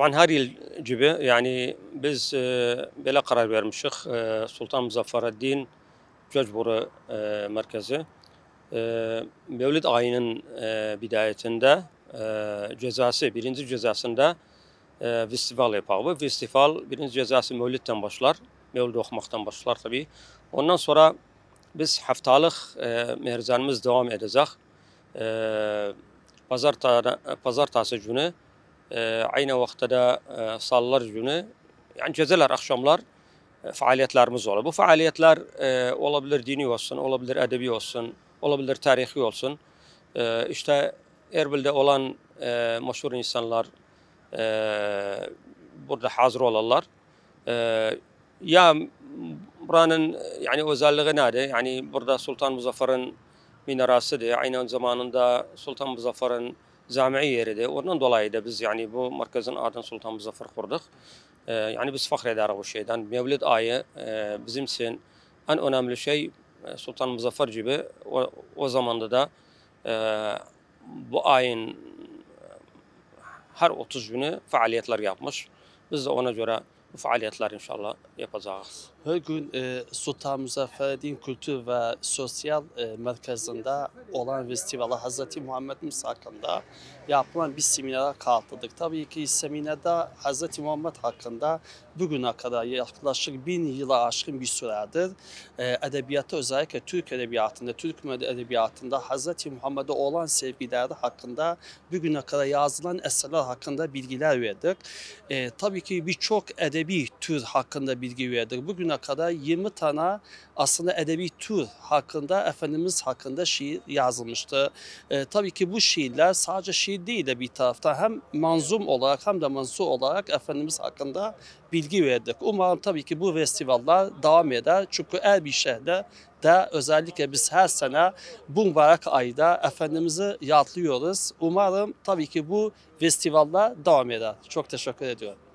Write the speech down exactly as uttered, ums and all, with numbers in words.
Tabii her yıl gibi yani biz böyle karar vermiştik. Sultan Muzaffereddin Kültür Merkezi Mevlid ayının bidayetinde cezası, birinci cezasında festival yapar. Bu festival birinci cezası Mevlid'den başlar. Mevlid okumaktan başlar tabii. Ondan sonra biz haftalık mehrzanımız devam edecek. Pazartesi günü E, aynı vaxtda da e, sallar günü, yani geceler, akşamlar e, faaliyetlerimiz olur. Bu faaliyetler e, olabilir dini olsun, olabilir edebi olsun, olabilir tarihi olsun. E, işte Erbil'de olan e, meşhur insanlar e, burada hazır olurlar. E, ya buranın yani özelliği nedir? Yani burada Sultan Muzaffer'in minaresidir. Aynı zamanında Sultan Muzaffer'in cami yeridir. Ondan dolayı da biz yani bu merkezin adını Sultan Muzaffer kurduk. Ee, yani biz fakir ederiz bu şeyden. Mevlid ayı e, bizim için en önemli şey Sultan Muzaffer gibi. O, o zamanda da e, bu ayın her otuz günü faaliyetler yapmış. Biz de ona göre bu faaliyetler inşallah yapacağız. Her gün e, Sultan Muzaffereddin Kültür ve Sosyal e, Merkezinde olan festivala Hazreti Muhammed'imiz hakkında yapılan bir seminere katıldık. Tabii ki seminerde Hazreti Muhammed hakkında bugüne kadar yaklaşık bin yıla aşkın bir süredir e, edebiyatta, özellikle Türk Edebiyatı'nda, Türk Edebiyatında Hazreti Muhammed'e olan sevgileri hakkında bugüne kadar yazılan eserler hakkında bilgiler verdik. E, tabii ki birçok edebi tür hakkında bilgi verdik. Bugün kadar yirmi tane aslında edebi tür hakkında, Efendimiz hakkında şiir yazılmıştı. E, tabii ki bu şiirler sadece şiir değil de bir taraftan hem manzum olarak hem de mansur olarak Efendimiz hakkında bilgi verdik. Umarım tabii ki bu festivaller devam eder. Çünkü Erbil şehirde de özellikle biz her sene bu mübarek ayda Efendimiz'i yatlıyoruz. Umarım tabii ki bu festivaller devam eder. Çok teşekkür ediyorum.